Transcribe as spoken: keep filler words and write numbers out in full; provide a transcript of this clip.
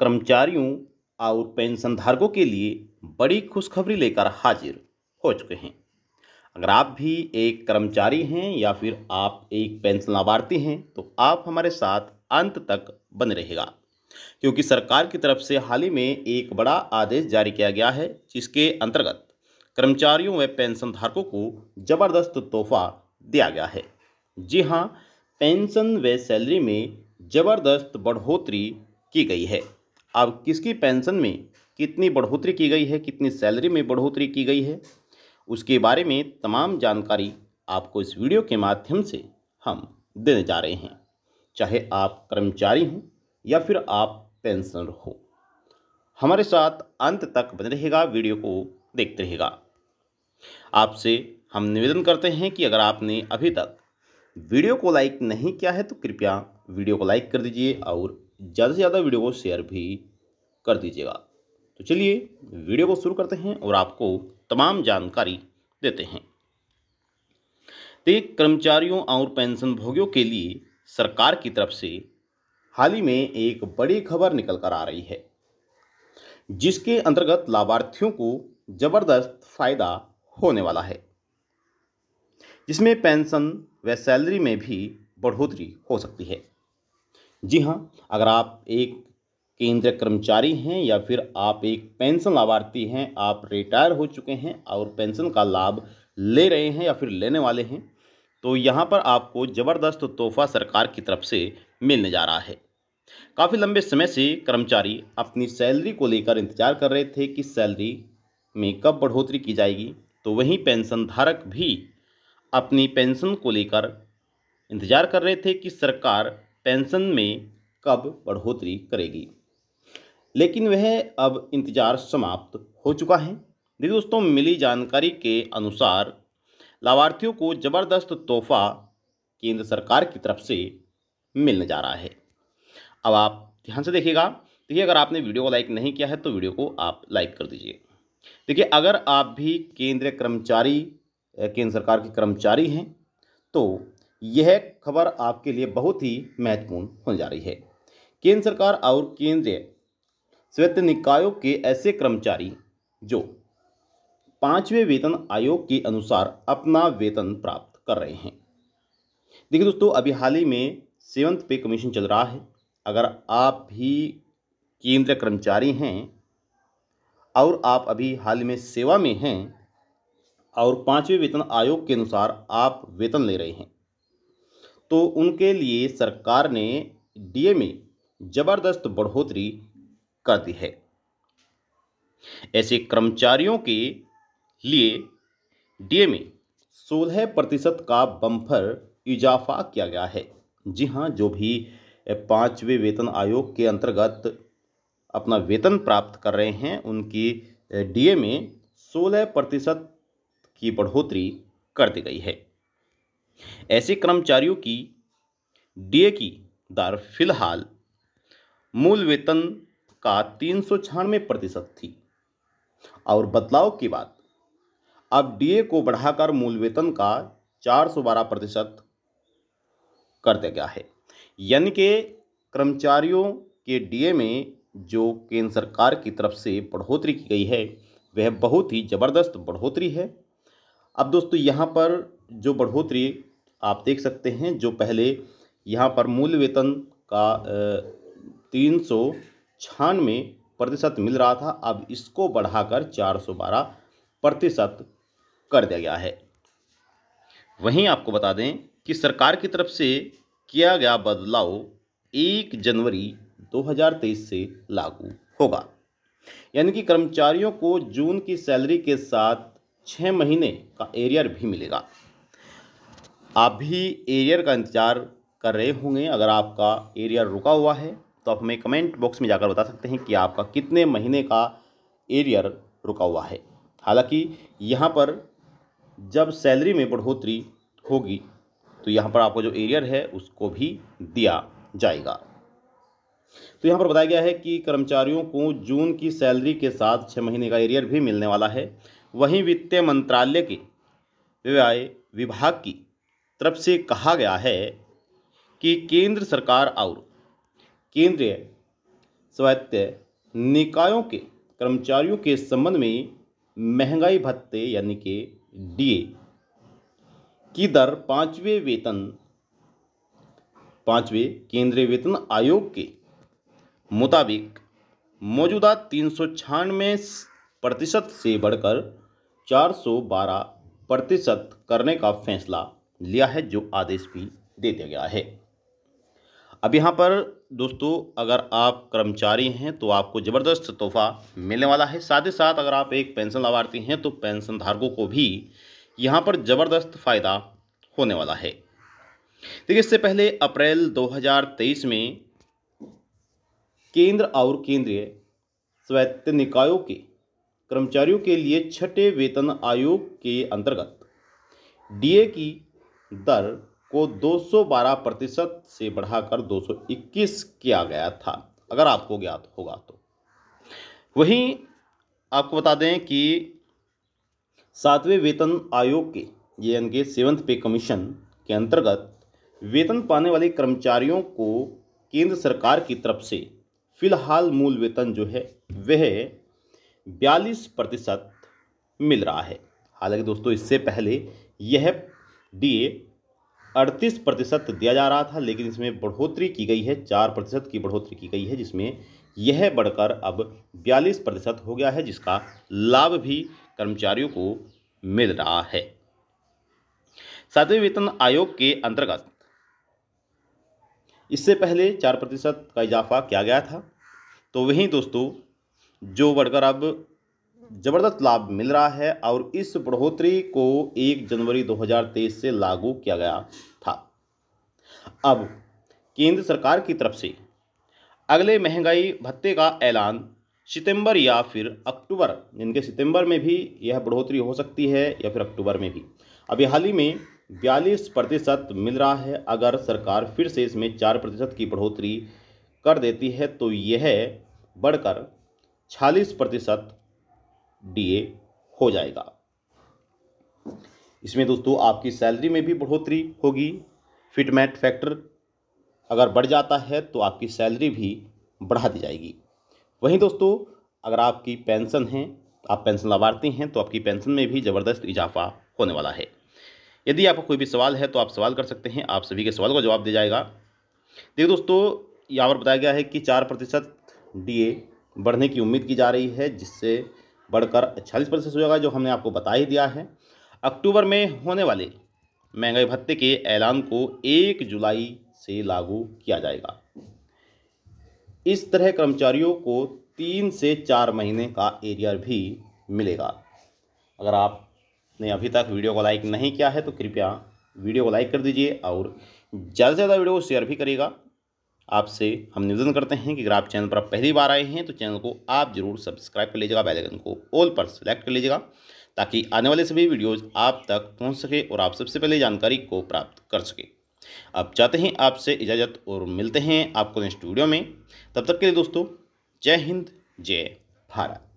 कर्मचारियों और पेंशनधारकों के लिए बड़ी खुशखबरी लेकर हाजिर हो चुके हैं। अगर आप भी एक कर्मचारी हैं या फिर आप एक पेंशन लाभार्थी हैं तो आप हमारे साथ अंत तक बने रहेगा, क्योंकि सरकार की तरफ से हाल ही में एक बड़ा आदेश जारी किया गया है, जिसके अंतर्गत कर्मचारियों व पेंशनधारकों को ज़बरदस्त तोहफा दिया गया है। जी हाँ, पेंशन व सैलरी में ज़बरदस्त बढ़ोतरी की गई है। अब किसकी पेंशन में कितनी बढ़ोतरी की गई है, कितनी सैलरी में बढ़ोतरी की गई है, उसके बारे में तमाम जानकारी आपको इस वीडियो के माध्यम से हम देने जा रहे हैं। चाहे आप कर्मचारी हों या फिर आप पेंशनर हो, हमारे साथ अंत तक बने रहेगा, वीडियो को देखते रहेगा। आपसे हम निवेदन करते हैं कि अगर आपने अभी तक वीडियो को लाइक नहीं किया है तो कृपया वीडियो को लाइक कर दीजिए और ज़्यादा से ज़्यादा वीडियो को शेयर भी कर दीजिएगा। तो चलिए वीडियो को शुरू करते हैं और आपको तमाम जानकारी देते हैं। देखिए, कर्मचारियों और पेंशनभोगियों के लिए सरकार की तरफ से हाल ही में एक बड़ी खबर निकल कर आ रही है, जिसके अंतर्गत लाभार्थियों को ज़बरदस्त फायदा होने वाला है, जिसमें पेंशन व सैलरी में भी बढ़ोतरी हो सकती है। जी हाँ, अगर आप एक केंद्रीय कर्मचारी हैं या फिर आप एक पेंशन लाभार्थी हैं, आप रिटायर हो चुके हैं और पेंशन का लाभ ले रहे हैं या फिर लेने वाले हैं, तो यहाँ पर आपको ज़बरदस्त तोहफा सरकार की तरफ से मिलने जा रहा है। काफ़ी लंबे समय से कर्मचारी अपनी सैलरी को लेकर इंतजार कर रहे थे कि सैलरी में कब बढ़ोतरी की जाएगी, तो वहीं पेंशन धारक भी अपनी पेंशन को लेकर इंतजार कर रहे थे कि सरकार पेंशन में कब बढ़ोतरी करेगी, लेकिन वह अब इंतज़ार समाप्त हो चुका है। देखिए दोस्तों, मिली जानकारी के अनुसार लाभार्थियों को ज़बरदस्त तोहफा केंद्र सरकार की तरफ से मिलने जा रहा है। अब आप ध्यान से देखिएगा। देखिए, अगर आपने वीडियो को लाइक नहीं किया है तो वीडियो को आप लाइक कर दीजिए। देखिए, अगर आप भी केंद्रीय कर्मचारी केंद्र सरकार के कर्मचारी हैं तो यह खबर आपके लिए बहुत ही महत्वपूर्ण होने जा रही है। केंद्र सरकार और केंद्रीय स्वायत्त निकायों के ऐसे कर्मचारी जो पाँचवें वेतन आयोग के अनुसार अपना वेतन प्राप्त कर रहे हैं। देखिए दोस्तों, अभी हाल ही में सेवन्थ पे कमीशन चल रहा है। अगर आप भी केंद्रीय कर्मचारी हैं और आप अभी हाल में सेवा में हैं और पाँचवें वेतन आयोग के अनुसार आप वेतन ले रहे हैं, तो उनके लिए सरकार ने डीए में ज़बरदस्त बढ़ोतरी कर दी है। ऐसे कर्मचारियों के लिए डीए में सोलह प्रतिशत का बम्पर इजाफा किया गया है। जी हाँ, जो भी पाँचवें वेतन आयोग के अंतर्गत अपना वेतन प्राप्त कर रहे हैं, उनकी डीए में सोलह प्रतिशत की बढ़ोतरी कर दी गई है। ऐसे कर्मचारियों की डीए की दर फिलहाल मूल वेतन का तीन सौ छियानवे प्रतिशत थी और बदलाव के बाद अब डीए को बढ़ाकर मूल वेतन का चार सौ बारह प्रतिशत कर दिया गया है। यानी कि कर्मचारियों के डीए में जो केंद्र सरकार की तरफ से बढ़ोतरी की गई है, वह बहुत ही ज़बरदस्त बढ़ोतरी है। अब दोस्तों, यहाँ पर जो बढ़ोतरी आप देख सकते हैं, जो पहले यहाँ पर मूल वेतन का तीन सौ छियानवे प्रतिशत मिल रहा था, अब इसको बढ़ाकर चार सौ बारह प्रतिशत कर दिया गया है। वहीं आपको बता दें कि सरकार की तरफ से किया गया बदलाव एक जनवरी दो हज़ार तेईस से लागू होगा। यानी कि कर्मचारियों को जून की सैलरी के साथ छः महीने का एरियर भी मिलेगा। आप भी एरियर का इंतज़ार कर रहे होंगे। अगर आपका एरियर रुका हुआ है तो आप हमें कमेंट बॉक्स में जाकर बता सकते हैं कि आपका कितने महीने का एरियर रुका हुआ है। हालांकि यहाँ पर जब सैलरी में बढ़ोतरी होगी तो यहाँ पर आपको जो एरियर है उसको भी दिया जाएगा। तो यहाँ पर बताया गया है कि कर्मचारियों को जून की सैलरी के साथ छः महीने का एरियर भी मिलने वाला है। वहीं वित्त मंत्रालय के व्यय विभाग की तरफ से कहा गया है कि केंद्र सरकार और केंद्रीय स्वायत्त निकायों के कर्मचारियों के संबंध में महंगाई भत्ते यानी कि डीए की दर पाँचवें वेतन पाँचवें केंद्रीय वेतन आयोग के मुताबिक मौजूदा तीन सौ छियानवे प्रतिशत से बढ़कर चार सौ बारह प्रतिशत करने का फैसला लिया है, जो आदेश भी दे दिया गया है। अब यहाँ पर दोस्तों अगर आप कर्मचारी हैं तो आपको ज़बरदस्त तोहफा मिलने वाला है। साथ ही साथ अगर आप एक पेंशन लाभार्थी हैं तो पेंशन धारकों को भी यहाँ पर ज़बरदस्त फ़ायदा होने वाला है। देखिए, इससे पहले अप्रैल दो हज़ार तेईस में केंद्र और केंद्रीय स्वायत्त निकायों के कर्मचारियों के लिए छठे वेतन आयोग के अंतर्गत डीए की दर को दो सौ बारह प्रतिशत से बढ़ाकर दो सौ इक्कीस किया गया था, अगर आपको ज्ञात होगा तो। वहीं आपको बता दें कि सातवें वेतन आयोग के यानी कि सेवन्थ पे कमीशन के अंतर्गत वेतन पाने वाले कर्मचारियों को केंद्र सरकार की तरफ से फिलहाल मूल वेतन जो है वह बयालीस प्रतिशत मिल रहा है। हालांकि दोस्तों इससे पहले यह डीए अड़तीस प्रतिशत दिया जा रहा था, लेकिन इसमें बढ़ोतरी की गई है, चार प्रतिशत की बढ़ोतरी की गई है, जिसमें यह बढ़कर अब बयालीस प्रतिशत हो गया है, जिसका लाभ भी कर्मचारियों को मिल रहा है। सातवें वेतन आयोग के अंतर्गत इससे पहले चार प्रतिशत का इजाफा किया गया था, तो वहीं दोस्तों जो बढ़कर अब ज़बरदस्त लाभ मिल रहा है, और इस बढ़ोतरी को एक जनवरी दो हज़ार तेईस से लागू किया गया था। अब केंद्र सरकार की तरफ से अगले महंगाई भत्ते का ऐलान सितंबर या फिर अक्टूबर, इनके सितंबर में भी यह बढ़ोतरी हो सकती है या फिर अक्टूबर में भी। अभी हाल ही में बयालीस प्रतिशत मिल रहा है, अगर सरकार फिर से इसमें चार प्रतिशत की बढ़ोतरी कर देती है तो यह बढ़कर छियालीस प्रतिशत डीए हो जाएगा। इसमें दोस्तों आपकी सैलरी में भी बढ़ोतरी होगी, फिटमेट फैक्टर अगर बढ़ जाता है तो आपकी सैलरी भी बढ़ा दी जाएगी। वहीं दोस्तों अगर आपकी पेंशन है, आप पेंशन लाभार्थी हैं, तो आपकी पेंशन में भी ज़बरदस्त इजाफा होने वाला है। यदि आपको कोई भी सवाल है तो आप सवाल कर सकते हैं, आप सभी के सवाल का जवाब दिया जाएगा। देखिए दोस्तों यहाँ पर बताया गया है कि चार प्रतिशत डीए बढ़ने की उम्मीद की जा रही है, जिससे बढ़कर छियालीस प्रतिशत हो जाएगा, जो हमने आपको बता ही दिया है। अक्टूबर में होने वाले महंगाई भत्ते के ऐलान को एक जुलाई से लागू किया जाएगा। इस तरह कर्मचारियों को तीन से चार महीने का एरियर भी मिलेगा। अगर आपने अभी तक वीडियो को लाइक नहीं किया है तो कृपया वीडियो को लाइक कर दीजिए और ज़्यादा से ज़्यादा वीडियो को शेयर भी करिएगा। आपसे हम निवेदन करते हैं कि अगर आप चैनल पर आप पहली बार आए हैं तो चैनल को आप जरूर सब्सक्राइब कर लीजिएगा, बेल आइकन को ऑल पर सेलेक्ट कर लीजिएगा, ताकि आने वाले सभी वीडियोज़ आप तक पहुंच सके और आप सबसे पहले जानकारी को प्राप्त कर सके। अब चाहते हैं आपसे इजाज़त और मिलते हैं आपको नेक्स्ट वीडियो में। तब तक के लिए दोस्तों जय हिंद, जय भारत।